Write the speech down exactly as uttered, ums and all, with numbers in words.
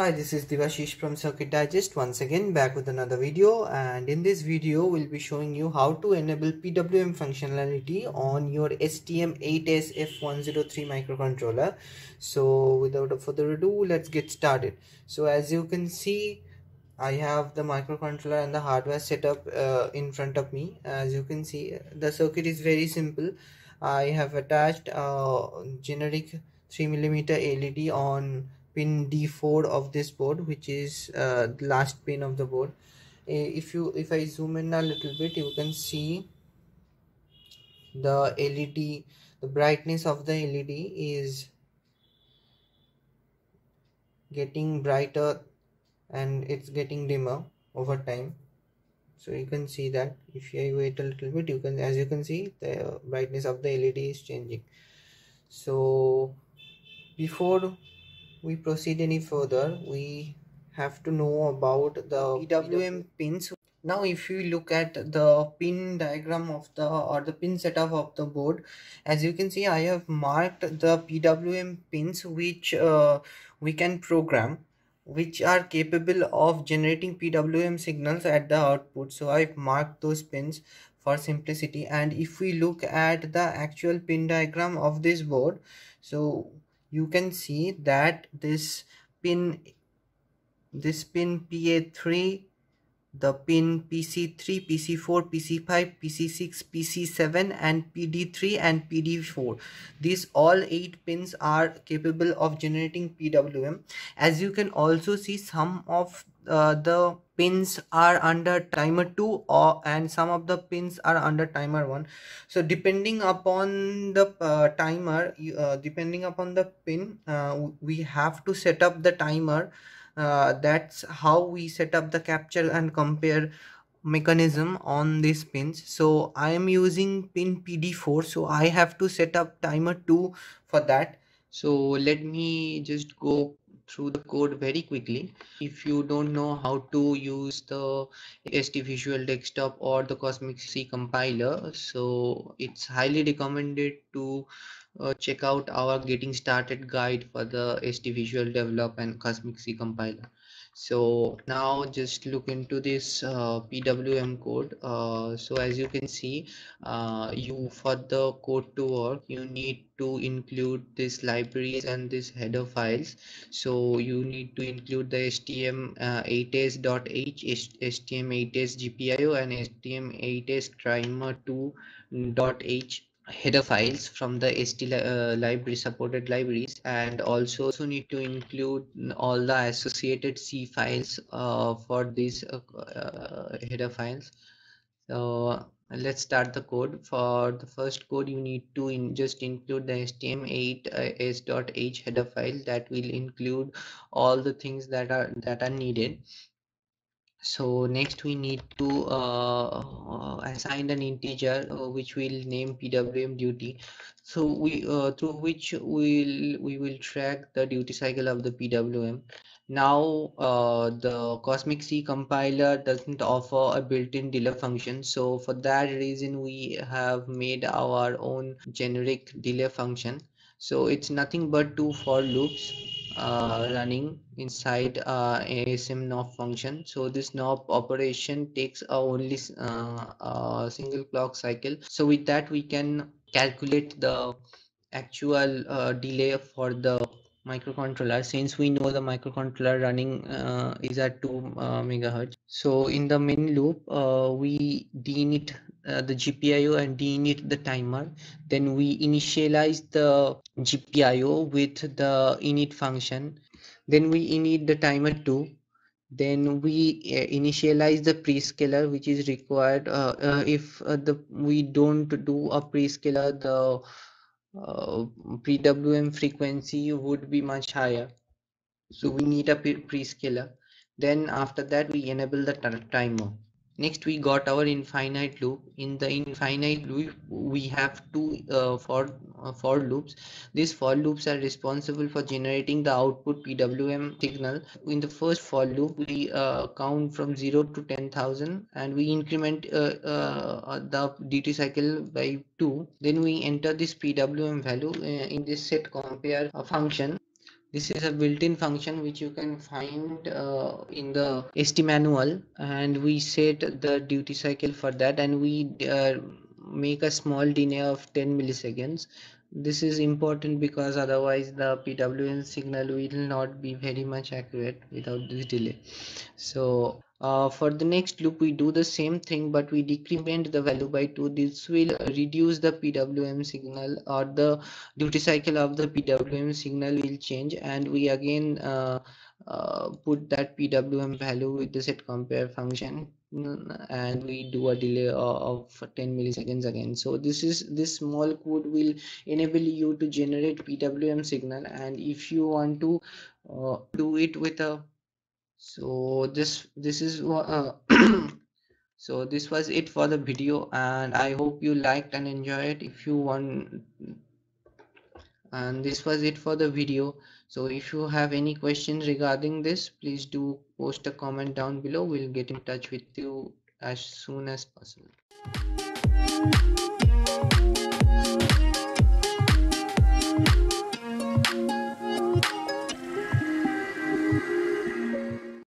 Hi, this is Divashish from Circuit Digest, once again back with another video. And in this video we'll be showing you how to enable P W M functionality on your S T M eight S F one oh three microcontroller. So without further ado, let's get started. So as you can see, I have the microcontroller and the hardware setup uh, in front of me. As you can see, the circuit is very simple. I have attached a generic three millimeter L E D on pin D four of this board, which is uh, the last pin of the board. If you if I zoom in a little bit, you can see the L E D, the brightness of the L E D is getting brighter and it's getting dimmer over time. So you can see that if I wait a little bit, you can, as you can see, the brightness of the L E D is changing. So before we proceed any further, we have to know about the P W M pins. Now if you look at the pin diagram of the or the pin setup of the board, as you can see, I have marked the P W M pins which uh, we can program, which are capable of generating P W M signals at the output. So I've marked those pins for simplicity. And if we look at the actual pin diagram of this board, so you can see that this pin, this pin P A three, the pin P C three, P C four, P C five, P C six, P C seven and P D three and P D four. These all eight pins are capable of generating P W M. As you can also see, some of uh, the pins are under timer two or and some of the pins are under timer one. So depending upon the uh, timer, uh, depending upon the pin, uh, we have to set up the timer. Uh, that's how we set up the capture and compare mechanism on these pins. So I am using pin P D four, so I have to set up timer two for that. So let me just go through the code very quickly. If you don't know how to use the S T Visual Desktop or the Cosmic C Compiler, so it's highly recommended to uh, check out our Getting Started guide for the S T Visual Develop and Cosmic C Compiler. So now just look into this uh, P W M code. Uh, so as you can see, uh, you for the code to work, you need to include this libraries and this header files. So you need to include the S T M eight S dot h, S T M eight S gpio and S T M eight S timer two dot h header files from the S T uh, library supported libraries, and also, also need to include all the associated C files uh, for these uh, uh, header files. So let's start the code. For the first code, you need to in just include the S T M eight S dot h header file that will include all the things that are that are needed. So next we need to uh, assign an integer uh, which we'll name P W M duty. So we uh, through which we'll we will track the duty cycle of the P W M. Now uh, the Cosmic C compiler doesn't offer a built-in delay function, so for that reason we have made our own generic delay function. So it's nothing but two for loops Uh, running inside uh, A S M N O P function. So this N O P operation takes uh, only uh, a single clock cycle. So with that we can calculate the actual uh, delay for the microcontroller, since we know the microcontroller running uh, is at two uh, megahertz. So in the main loop uh, we deinit uh, the G P I O and deinit the timer. Then we initialize the G P I O with the init function. Then we init the timer two. Then we uh, initialize the prescaler, which is required. Uh, uh, if uh, the we don't do a prescaler, the Uh, P W M frequency would be much higher, so we need a prescaler. Then after that we enable the timer. Next we got our infinite loop. In the infinite loop we have two uh, for uh, for loops. These for loops are responsible for generating the output P W M signal. In the first for loop we uh, count from zero to ten thousand and we increment uh, uh, the duty cycle by two. Then we enter this P W M value in this set compare function. This is a built-in function which you can find uh, in the S T manual, and we set the duty cycle for that, and we uh, make a small delay of ten milliseconds. This is important because otherwise the P W M signal will not be very much accurate without this delay. So uh, for the next loop we do the same thing, but we decrement the value by two. This will reduce the P W M signal, or the duty cycle of the P W M signal will change, and we again uh, uh, put that P W M value with the set compare function, and we do a delay of ten milliseconds again. So this is this small code will enable you to generate P W M signal, and if you want to uh, do it with a so this this is uh, so this was it for the video, and I hope you liked and enjoy it. If you want and this was it for the video. So if you have any questions regarding this, please do post a comment down below. We'll get in touch with you as soon as possible.